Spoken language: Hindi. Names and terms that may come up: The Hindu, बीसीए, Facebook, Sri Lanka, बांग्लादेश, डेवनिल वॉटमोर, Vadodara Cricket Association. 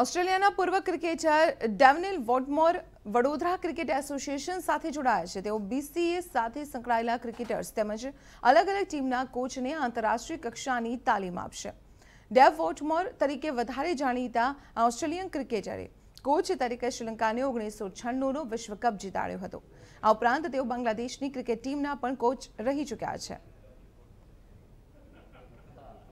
ऑस्ट्रेलियाना पूर्व क्रिकेटर डेवनिल वॉटमोर वडोदरा क्रिकेट एसोसिएशन साथे जोड़ाया छे। तेओ बीसीए साथे संकळायेला क्रिकेटर्स तेमज अलग अलग टीमना कोचने आंतरराष्ट्रीय कक्षानी तालीम आपशे। डेव वॉटमोर तरीके वधारे जाणीता ऑस्ट्रेलियन क्रिकेटरे कोच तरीके श्रीलंका ने 1996 नो विश्व कप जीताड्यो हतो। आ उपरांत तेओ बांग्लादेशनी क्रिकेट टीमना पण कोच रही चुक्या छे।